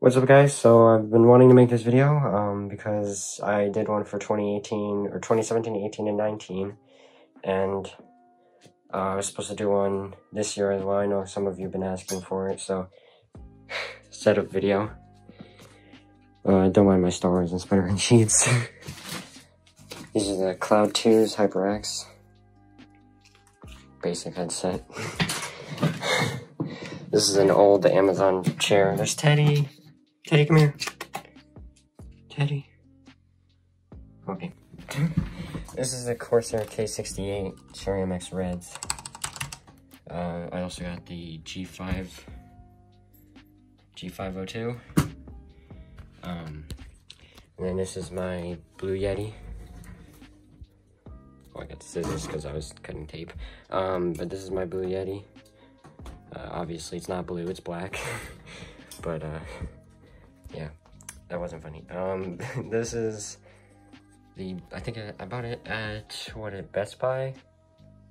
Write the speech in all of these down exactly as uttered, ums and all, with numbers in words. What's up guys? So I've been wanting to make this video um, because I did one for twenty eighteen or twenty seventeen, eighteen, and nineteen, and uh, I was supposed to do one this year as well. I know some of you have been asking for it, so setup video. Uh, don't mind my Star Wars and Spider-Man sheets. These are the Cloud two's HyperX basic headset. This is an old Amazon chair. There's Teddy. Teddy, come here. Teddy. Okay. This is a Corsair K sixty-eight Cherry M X Reds. Uh, I also got the G five oh two. Um, and then this is my Blue Yeti. Oh, I got the scissors because I was cutting tape. Um, but this is my Blue Yeti. Uh, obviously, it's not blue, it's black. But, uh, yeah, that wasn't funny. Um, this is the, I think I, I bought it at, what, at Best Buy?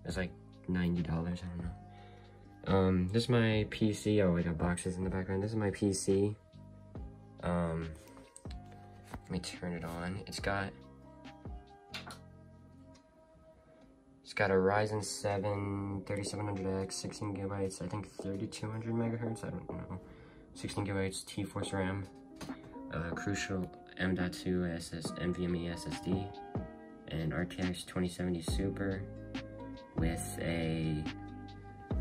It's like ninety dollars, I don't know. Um, this is my P C. Oh, I got boxes in the background. This is my P C. Um, let me turn it on. It's got, it's got a Ryzen seven thirty-seven hundred X, sixteen gigabytes, I think thirty-two hundred megahertz, I don't know, sixteen gigabytes, T-Force RAM, uh, Crucial M dot two S S, M V M E S S D, and R T X twenty seventy Super with a,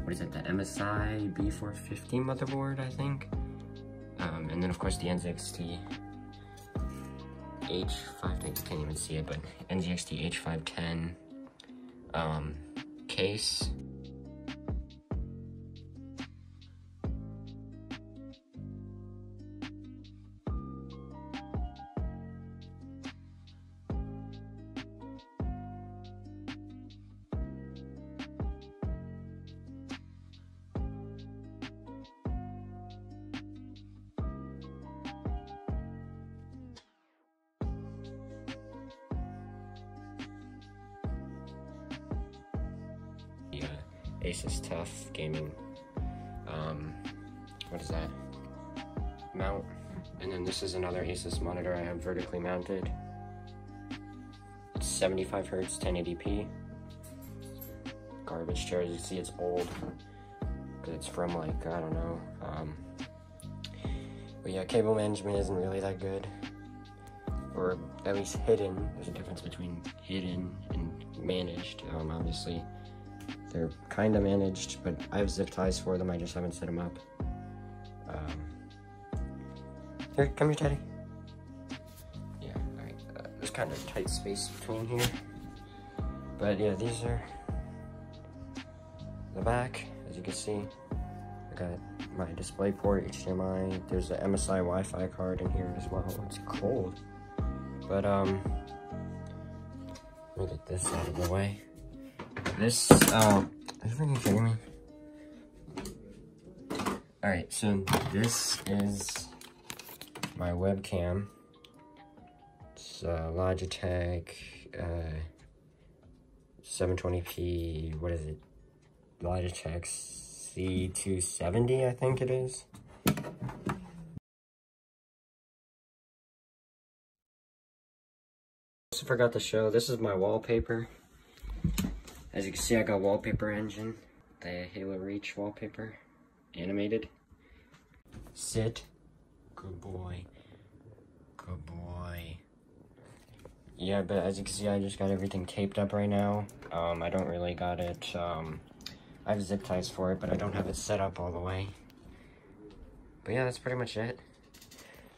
what is it, the M S I B four fifty motherboard, I think. Um, and then, of course, the N Z X T H five ten, can't even see it, but N Z X T H five ten um, case. Asus Tough Gaming, um, what is that, mount, and then this is another Asus monitor I have vertically mounted. It's seventy-five hertz, ten eighty p, garbage chair, as you can see it's old, because it's from like, I don't know, um, but yeah, cable management isn't really that good, or at least hidden. There's a difference between hidden and managed. Um, obviously, they're kind of managed, but I have zip ties for them. I just haven't set them up. Um, here, come here, Teddy. Yeah, all right. Uh, there's kind of a tight space between here. But yeah, these are the back. As you can see, I got my display port, H D M I. There's an M S I Wi-Fi card in here as well. It's cold. But, um, let me get this out of the way. This, uh, are you freaking kidding me? Alright, so this is my webcam. It's uh, Logitech uh, seven twenty p, what is it? Logitech C two seventy, I think it is. Also forgot to show, this is my wallpaper. As you can see, I got Wallpaper Engine, the Halo Reach wallpaper, animated. Sit. Good boy. Good boy. Yeah, but as you can see, I just got everything taped up right now. Um, I don't really got it, um, I have zip ties for it, but I don't have it set up all the way. But yeah, that's pretty much it.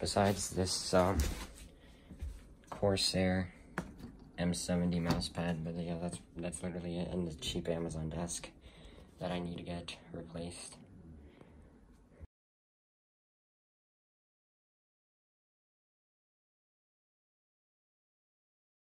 Besides this, um, Corsair M seventy mouse pad, but yeah, that's that's literally it, and the cheap Amazon desk that I need to get replaced.